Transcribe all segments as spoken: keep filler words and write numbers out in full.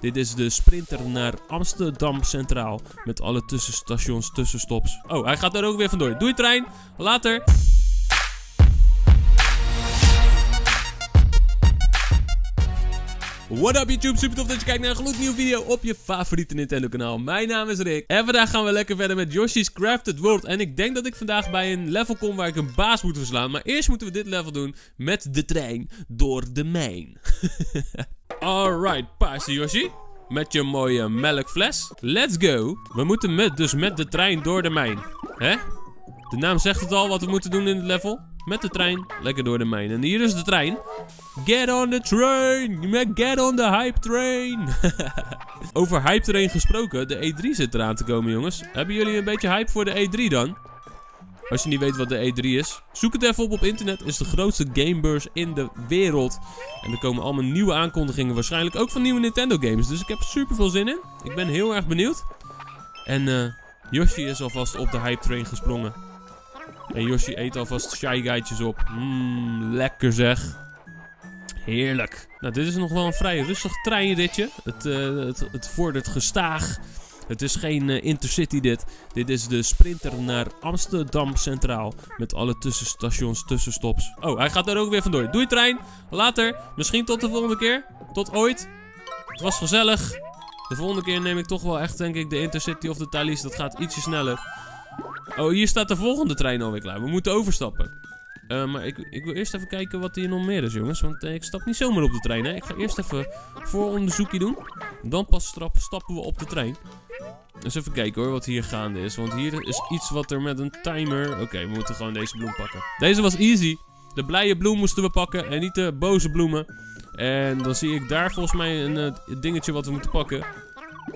Dit is de sprinter naar Amsterdam Centraal. Met alle tussenstations, tussenstops. Oh, hij gaat er ook weer vandoor. Doei trein, later. What up YouTube, super tof dat je kijkt naar een gloednieuwe video op je favoriete Nintendo kanaal. Mijn naam is Rick en vandaag gaan we lekker verder met Yoshi's Crafted World. En ik denk dat ik vandaag bij een level kom waar ik een baas moet verslaan. Maar eerst moeten we dit level doen met de trein door de mijn. Alright, paarse Yoshi. Met je mooie melkfles. Let's go. We moeten met, dus met de trein door de mijn. Hè? De naam zegt het al wat we moeten doen in het level. Met de trein, lekker door de mijn. En hier is de trein. Get on the train! Get on the hype train! Over hype train gesproken, de E drie zit eraan te komen, jongens. Hebben jullie een beetje hype voor de E drie dan? Als je niet weet wat de E drie is, zoek het even op op internet. Het is de grootste gamebeurs in de wereld. En er komen allemaal nieuwe aankondigingen, waarschijnlijk ook van nieuwe Nintendo games. Dus ik heb super veel zin in. Ik ben heel erg benieuwd. En uh, Yoshi is alvast op de hype train gesprongen. En Yoshi eet alvast Shy Guy'tjes op. Mmm, lekker zeg. Heerlijk. Nou, dit is nog wel een vrij rustig treinritje. Het, uh, het, het vordert gestaag. Het is geen uh, Intercity dit. Dit is de sprinter naar Amsterdam Centraal. Met alle tussenstations, tussenstops. Oh, hij gaat er ook weer vandoor. Doei trein. Later. Misschien tot de volgende keer. Tot ooit. Het was gezellig. De volgende keer neem ik toch wel echt, denk ik, de Intercity of de Thalys. Dat gaat ietsje sneller. Oh, hier staat de volgende trein alweer klaar. We moeten overstappen. Uh, maar ik, ik wil eerst even kijken wat hier nog meer is, jongens. Want uh, ik stap niet zomaar op de trein, hè. Ik ga eerst even vooronderzoekje doen. Dan pas strap, stappen we op de trein. Dus even kijken hoor, wat hier gaande is. Want hier is iets wat er met een timer... Oké, okay, we moeten gewoon deze bloem pakken. Deze was easy. De blije bloem moesten we pakken en niet de boze bloemen. En dan zie ik daar volgens mij een uh, dingetje wat we moeten pakken.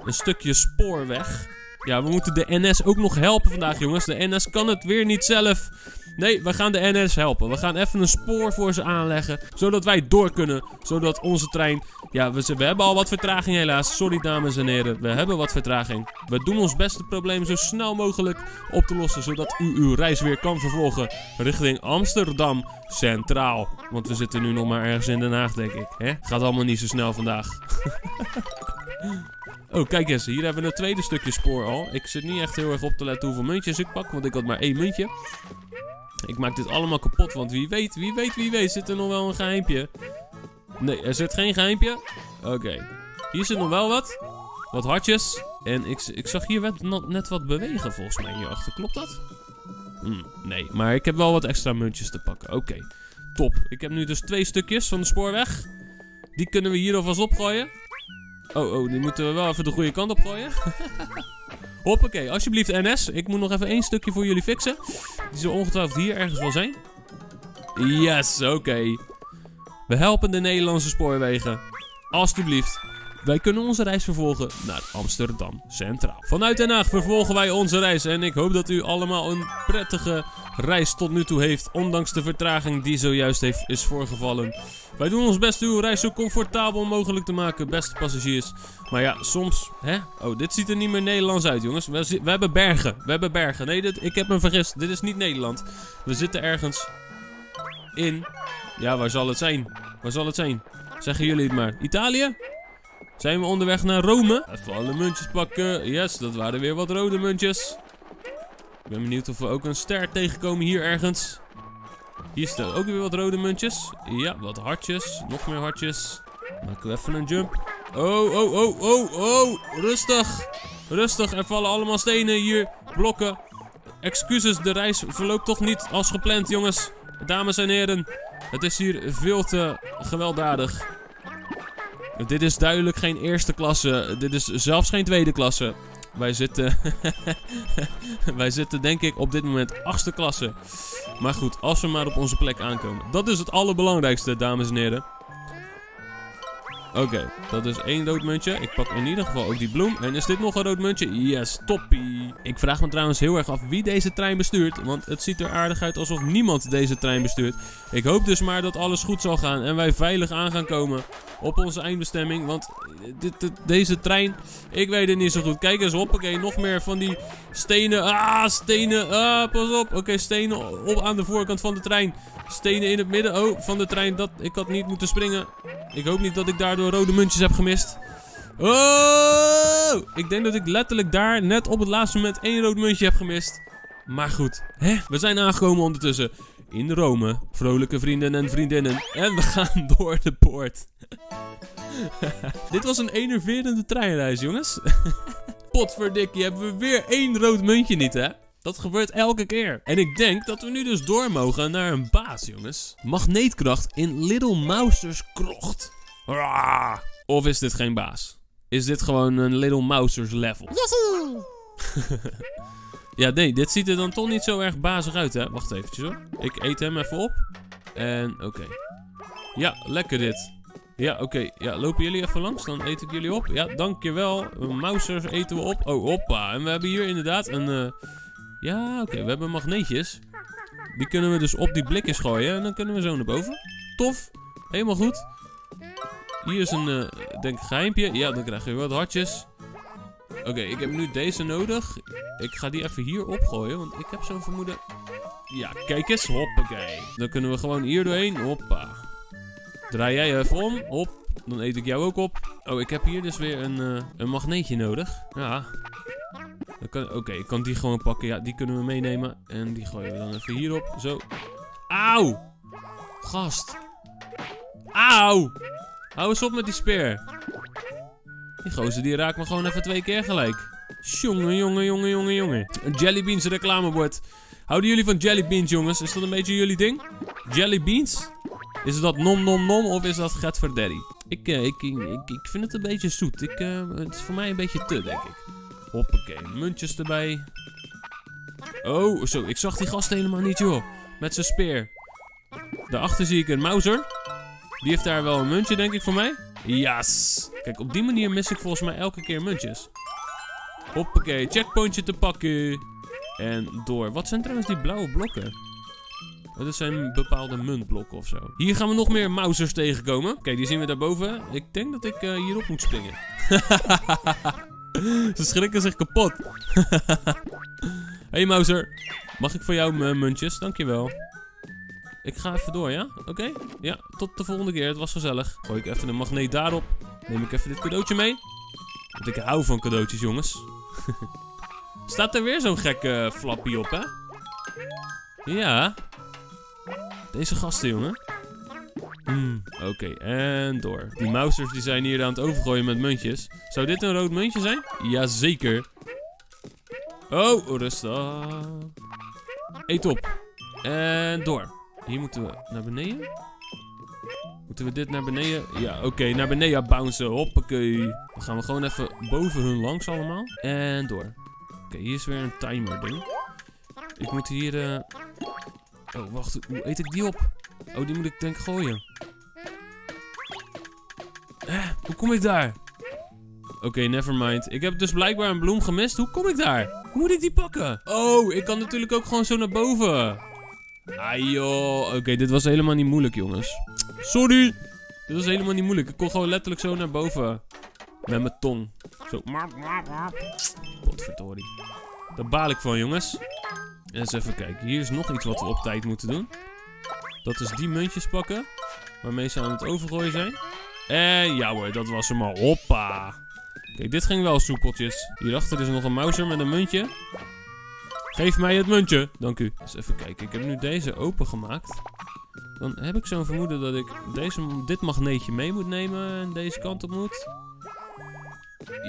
Een stukje spoorweg. Ja, we moeten de N S ook nog helpen vandaag, jongens. De N S kan het weer niet zelf. Nee, we gaan de N S helpen. We gaan even een spoor voor ze aanleggen. Zodat wij door kunnen. Zodat onze trein... Ja, we, we hebben al wat vertraging helaas. Sorry, dames en heren. We hebben wat vertraging. We doen ons best het probleem zo snel mogelijk op te lossen. Zodat u uw reis weer kan vervolgen richting Amsterdam Centraal. Want we zitten nu nog maar ergens in Den Haag, denk ik. Hè? Gaat allemaal niet zo snel vandaag. Oh, kijk eens. Hier hebben we een tweede stukje spoor al. Ik zit niet echt heel erg op te letten hoeveel muntjes ik pak. Want ik had maar één muntje. Ik maak dit allemaal kapot. Want wie weet, wie weet, wie weet. Zit er nog wel een geheimpje? Nee, er zit geen geheimpje. Oké. Okay. Hier zit nog wel wat. Wat hartjes. En ik, ik zag hier net wat bewegen volgens mij hierachter. Klopt dat? Hm, nee, maar ik heb wel wat extra muntjes te pakken. Oké. Okay. Top. Ik heb nu dus twee stukjes van de spoorweg. Die kunnen we hier alvast opgooien. Oh, oh, die moeten we wel even de goede kant op gooien. Hoppakee, alsjeblieft N S. Ik moet nog even één stukje voor jullie fixen. Die zal ongetwijfeld hier ergens wel zijn. Yes, oké. Okay. We helpen de Nederlandse spoorwegen. Alsjeblieft. Wij kunnen onze reis vervolgen naar Amsterdam Centraal. Vanuit Den Haag vervolgen wij onze reis. En ik hoop dat u allemaal een prettige reis tot nu toe heeft. Ondanks de vertraging die zojuist heeft, is voorgevallen. Wij doen ons best uw reis zo comfortabel mogelijk te maken, beste passagiers. Maar ja, soms... Hè? Oh, dit ziet er niet meer Nederlands uit, jongens. We, we hebben bergen. We hebben bergen. Nee, dit, ik heb me vergist. Dit is niet Nederland. We zitten ergens in... Ja, waar zal het zijn? Waar zal het zijn? Zeggen jullie het maar. Italië? Zijn we onderweg naar Rome? Even alle muntjes pakken. Yes, dat waren weer wat rode muntjes. Ik ben benieuwd of we ook een ster tegenkomen hier ergens. Hier staan ook weer wat rode muntjes. Ja, wat hartjes. Nog meer hartjes. Maken we even een jump. Oh, oh, oh, oh, oh. Rustig. Rustig. Er vallen allemaal stenen hier. Blokken. Excuses, de reis verloopt toch niet als gepland, jongens. Dames en heren. Het is hier veel te gewelddadig. Dit is duidelijk geen eerste klasse. Dit is zelfs geen tweede klasse. Wij zitten... Wij zitten denk ik op dit moment achtste klasse. Maar goed, als we maar op onze plek aankomen. Dat is het allerbelangrijkste, dames en heren. Oké, okay, dat is één rood muntje. Ik pak in ieder geval ook die bloem. En is dit nog een rood muntje? Yes, toppie. Ik vraag me trouwens heel erg af wie deze trein bestuurt. Want het ziet er aardig uit alsof niemand deze trein bestuurt. Ik hoop dus maar dat alles goed zal gaan. En wij veilig aan gaan komen op onze eindbestemming. Want dit, dit, deze trein, ik weet het niet zo goed. Kijk eens, hoppakee, nog meer van die stenen. Ah, stenen. Ah, pas op. Oké, okay, stenen op aan de voorkant van de trein. Stenen in het midden. Oh, van de trein. Dat, ik had niet moeten springen. Ik hoop niet dat ik daardoor rode muntjes heb gemist. Oh! Ik denk dat ik letterlijk daar net op het laatste moment één rood muntje heb gemist. Maar goed, hè? We zijn aangekomen ondertussen in Rome. Vrolijke vrienden en vriendinnen. En we gaan door de poort. Dit was een enerverende treinreis, jongens. Potverdikkie, hebben we weer één rood muntje niet, hè? Dat gebeurt elke keer. En ik denk dat we nu dus door mogen naar een baas, jongens. Magneetkracht in Little Mouser's krocht. Rawr. Of is dit geen baas? Is dit gewoon een Little Mouser's level? Yahoo! Ja, nee, dit ziet er dan toch niet zo erg bazig uit, hè? Wacht eventjes, hoor. Ik eet hem even op. En, oké. Okay. Ja, lekker dit. Ja, oké. Okay. Ja, lopen jullie even langs? Dan eet ik jullie op. Ja, dankjewel. Mousers eten we op. Oh, hoppa. En we hebben hier inderdaad een... Uh... Ja, oké. Okay. We hebben magneetjes. Die kunnen we dus op die blikjes gooien. En dan kunnen we zo naar boven. Tof. Helemaal goed. Hier is een, uh, denk ik, geheimpje. Ja, dan krijg je wat hartjes. Oké, okay, ik heb nu deze nodig. Ik ga die even hier opgooien, want ik heb zo'n vermoeden... Ja, kijk eens. Hoppakee. Dan kunnen we gewoon hier doorheen. Hoppa. Draai jij even om. Hop. Dan eet ik jou ook op. Oh, ik heb hier dus weer een, uh, een magneetje nodig. Ja. Oké, okay, ik kan die gewoon pakken. Ja, die kunnen we meenemen. En die gooien we dan even hierop. Zo. Auw. Gast. Auw. Hou eens op met die speer. Die gozer die raakt me gewoon even twee keer gelijk. Jongen, jongen, jongen, jongen, jongen. Een Jellybeans reclamebord. Houden jullie van Jellybeans, jongens? Is dat een beetje jullie ding? Jellybeans? Is dat nom nom nom of is dat get for daddy? Ik, uh, ik, ik, ik, ik vind het een beetje zoet. Ik, uh, het is voor mij een beetje te, denk ik. Hoppakee, muntjes erbij. Oh, zo, ik zag die gast helemaal niet, joh. Met zijn speer. Daarachter zie ik een Mouser. Die heeft daar wel een muntje, denk ik, voor mij. Yes! Kijk, op die manier mis ik volgens mij elke keer muntjes. Hoppakee, checkpointje te pakken. En door. Wat zijn trouwens die blauwe blokken? Dat zijn bepaalde muntblokken of zo. Hier gaan we nog meer Mousers tegenkomen. Kijk, die zien we daarboven. Ik denk dat ik uh, hierop moet springen. Ze schrikken zich kapot. Hey Mouser, mag ik voor jou mijn muntjes? Dankjewel. Ik ga even door, ja? Oké? Okay? Ja, tot de volgende keer. Het was gezellig. Gooi ik even de magneet daarop. Neem ik even dit cadeautje mee. Want ik hou van cadeautjes, jongens. Staat er weer zo'n gekke flappie op, hè? Ja. Deze gasten, jongen. Hmm, oké. Okay. En door. Die Mousers die zijn hier aan het overgooien met muntjes. Zou dit een rood muntje zijn? Jazeker. Oh, rustig. Eet op. En door. Hier moeten we naar beneden. Moeten we dit naar beneden? Ja, oké. Okay, naar beneden bouncen. Hoppakee. Dan gaan we gewoon even boven hun langs allemaal. En door. Oké, okay, hier is weer een timer ding. Ik moet hier... Uh... Oh, wacht. Hoe eet ik die op? Oh, die moet ik denk gooien. Eh, hoe kom ik daar? Oké, okay, nevermind. Ik heb dus blijkbaar een bloem gemist. Hoe kom ik daar? Hoe moet ik die pakken? Oh, ik kan natuurlijk ook gewoon zo naar boven. Ah joh, oké, okay, dit was helemaal niet moeilijk, jongens. Sorry, dit was helemaal niet moeilijk. Ik kon gewoon letterlijk zo naar boven. Met mijn tong. Zo. Potverdorie. Daar baal ik van, jongens. Eens even kijken, hier is nog iets wat we op tijd moeten doen. Dat is die muntjes pakken. Waarmee ze aan het overgooien zijn. En ja hoor, dat was hem al. Hoppa. Kijk, dit ging wel soepeltjes. Hierachter is nog een Mouser met een muntje. Geef mij het muntje. Dank u. Dus even kijken. Ik heb nu deze opengemaakt. Dan heb ik zo'n vermoeden dat ik deze, dit magneetje mee moet nemen. En deze kant op moet.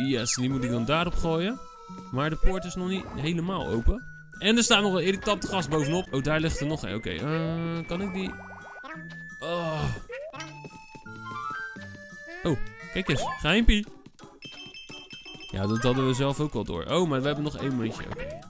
Yes, die moet ik dan daarop gooien. Maar de poort is nog niet helemaal open. En er staat nog een irritante gast bovenop. Oh, daar ligt er nog een. Oké, okay, uh, kan ik die... Oh. Oh, kijk eens. Geheimpie. Ja, dat hadden we zelf ook al door. Oh, maar we hebben nog één muntje. Oké. Okay.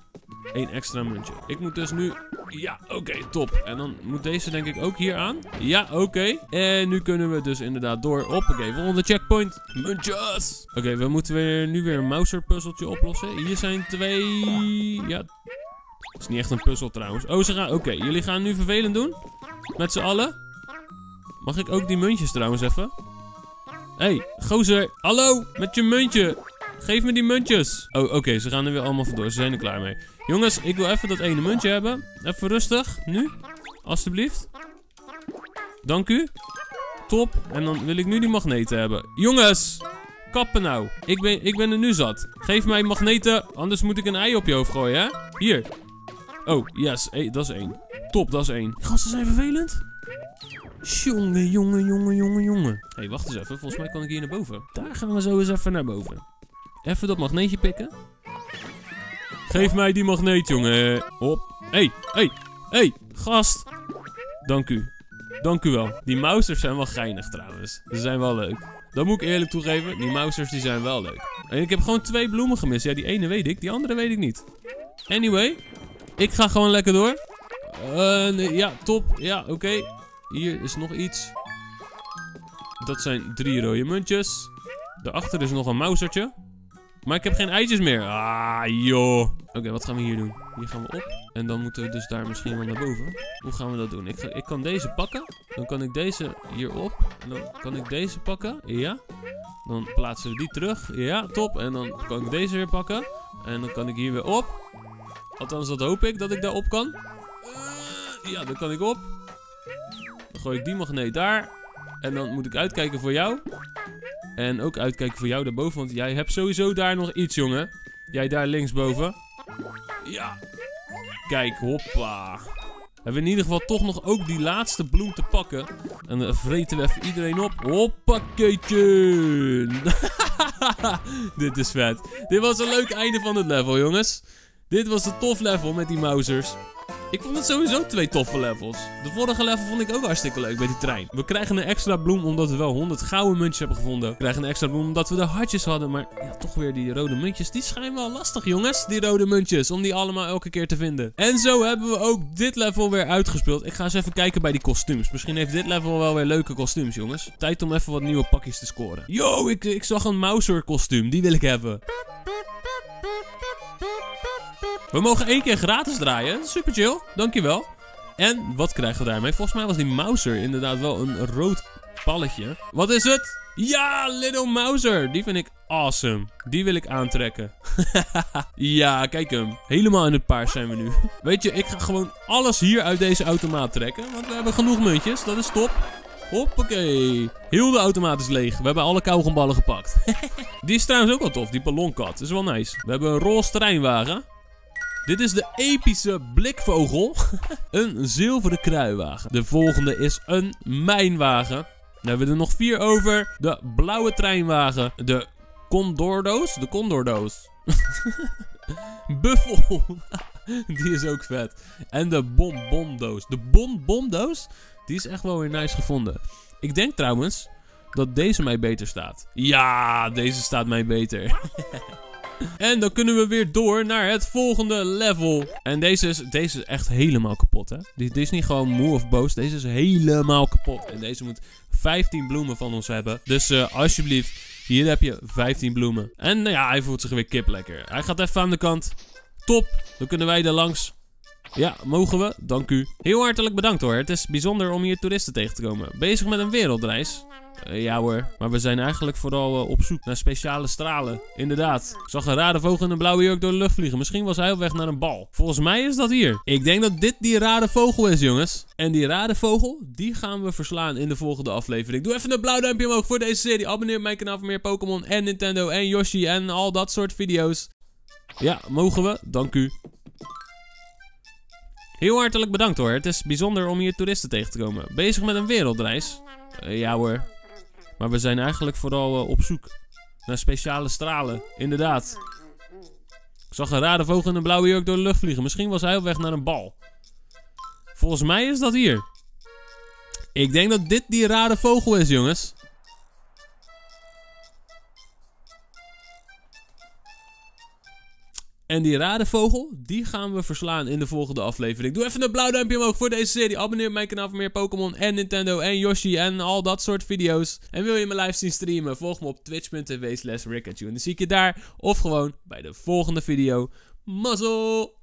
Eén extra muntje. Ik moet dus nu... Ja, oké, okay, top. En dan moet deze denk ik ook hier aan. Ja, oké. Okay. En nu kunnen we dus inderdaad door. Hoppakee, volgende checkpoint. Muntjes! Oké, okay, we moeten weer, nu weer een Mouser puzzeltje oplossen. Hier zijn twee... Ja. Dat is niet echt een puzzel trouwens. Oh, ze gaan... Oké, okay, jullie gaan nu vervelend doen. Met z'n allen. Mag ik ook die muntjes trouwens even? Hé, hey, gozer. Hallo, met je muntje. Geef me die muntjes. Oh, oké. Okay, ze gaan er weer allemaal vandoor. Ze zijn er klaar mee. Jongens, ik wil even dat ene muntje hebben. Even rustig. Nu. Alsjeblieft. Dank u. Top. En dan wil ik nu die magneten hebben. Jongens. Kappen nou. Ik ben, ik ben er nu zat. Geef mij magneten, anders moet ik een ei op je hoofd gooien, hè? Hier. Oh, yes. Hey, dat is één. Top, dat is één. Gasten zijn vervelend. Jongen, jongen, jongen, jongen, jongen. Hé, hey, wacht eens even. Volgens mij kan ik hier naar boven. Daar gaan we zo eens even naar boven. Even dat magneetje pikken. Geef mij die magneet, jongen. Hop. Hé, hey, hé, hey, hé. Hey, gast. Dank u. Dank u wel. Die mousers zijn wel geinig trouwens. Ze zijn wel leuk. Dat moet ik eerlijk toegeven. Die mousers die zijn wel leuk. En ik heb gewoon twee bloemen gemist. Ja, die ene weet ik. Die andere weet ik niet. Anyway. Ik ga gewoon lekker door. Uh, nee, ja, top. Ja, oké. Okay. Hier is nog iets. Dat zijn drie rode muntjes. Daarachter is nog een mousertje. Maar ik heb geen eitjes meer. Ah, joh. Oké, okay, wat gaan we hier doen? Hier gaan we op. En dan moeten we dus daar misschien wel naar boven. Hoe gaan we dat doen? Ik, ga, ik kan deze pakken. Dan kan ik deze hierop. En dan kan ik deze pakken. Ja. Dan plaatsen we die terug. Ja, top. En dan kan ik deze weer pakken. En dan kan ik hier weer op. Althans, dat hoop ik dat ik daar op kan. Ja, dan kan ik op. Dan gooi ik die magneet daar. En dan moet ik uitkijken voor jou. En ook uitkijken voor jou daarboven. Want jij hebt sowieso daar nog iets, jongen. Jij daar linksboven. Ja. Kijk, hoppa. Hebben we in ieder geval toch nog ook die laatste bloem te pakken. En dan vreten we even iedereen op. Hoppakeetje. Dit is vet. Dit was een leuk einde van het level, jongens. Dit was een tof level met die mousers. Ik vond het sowieso twee toffe levels. De vorige level vond ik ook hartstikke leuk bij die trein. We krijgen een extra bloem omdat we wel honderd gouden muntjes hebben gevonden. We krijgen een extra bloem omdat we de hartjes hadden. Maar ja, toch weer die rode muntjes. Die schijnen wel lastig, jongens. Die rode muntjes. Om die allemaal elke keer te vinden. En zo hebben we ook dit level weer uitgespeeld. Ik ga eens even kijken bij die kostuums. Misschien heeft dit level wel weer leuke kostuums, jongens. Tijd om even wat nieuwe pakjes te scoren. Yo, ik, ik zag een mouser kostuum. Die wil ik hebben. We mogen één keer gratis draaien. Super chill. Dankjewel. En wat krijgen we daarmee? Volgens mij was die Mouser inderdaad wel een rood palletje. Wat is het? Ja, Little Mouser. Die vind ik awesome. Die wil ik aantrekken. Ja, kijk hem. Helemaal in het paars zijn we nu. Weet je, ik ga gewoon alles hier uit deze automaat trekken. Want we hebben genoeg muntjes. Dat is top. Hoppakee. Heel de automaat is leeg. We hebben alle kauwgomballen gepakt. Die is trouwens ook wel tof. Die ballonkat. Dat is wel nice. We hebben een roze terreinwagen. Dit is de epische blikvogel. Een zilveren kruiwagen. De volgende is een mijnwagen. Dan hebben we er nog vier over. De blauwe treinwagen. De condordoos. De condordoos. Buffel. Die is ook vet. En de bonbondoos. De bonbondoos. Die is echt wel weer nice gevonden. Ik denk trouwens dat deze mij beter staat. Ja, deze staat mij beter. En dan kunnen we weer door naar het volgende level. En deze is, deze is echt helemaal kapot, hè. Dit is niet gewoon moe of boos. Deze is helemaal kapot. En deze moet vijftien bloemen van ons hebben. Dus uh, alsjeblieft, hier heb je vijftien bloemen. En nou ja, hij voelt zich weer kip lekker. Hij gaat even aan de kant. Top, dan kunnen wij er langs. Ja, mogen we? Dank u. Heel hartelijk bedankt hoor. Het is bijzonder om hier toeristen tegen te komen. Bezig met een wereldreis. Uh, ja hoor, maar we zijn eigenlijk vooral uh, op zoek naar speciale stralen. Inderdaad. Ik zag een rare vogel in een blauwe jurk door de lucht vliegen. Misschien was hij op weg naar een bal. Volgens mij is dat hier. Ik denk dat dit die rare vogel is, jongens. En die rare vogel, die gaan we verslaan in de volgende aflevering. Doe even een blauw duimpje omhoog voor deze serie. Abonneer op mijn kanaal voor meer Pokémon en Nintendo en Yoshi en al dat soort video's. Ja, mogen we? Dank u. Heel hartelijk bedankt hoor. Het is bijzonder om hier toeristen tegen te komen. Bezig met een wereldreis. Uh, ja hoor. Maar we zijn eigenlijk vooral uh, op zoek naar speciale stralen. Inderdaad. Ik zag een rare vogel in een blauwe jurk door de lucht vliegen. Misschien was hij op weg naar een bal. Volgens mij is dat hier. Ik denk dat dit die rare vogel is, jongens. En die rare vogel, die gaan we verslaan in de volgende aflevering. Doe even een blauw duimpje omhoog voor deze serie. Abonneer op mijn kanaal voor meer Pokémon en Nintendo en Yoshi en al dat soort video's. En wil je me live zien streamen, volg me op twitch punt tv slash Rickachu. En dan zie ik je daar of gewoon bij de volgende video. Mazzel!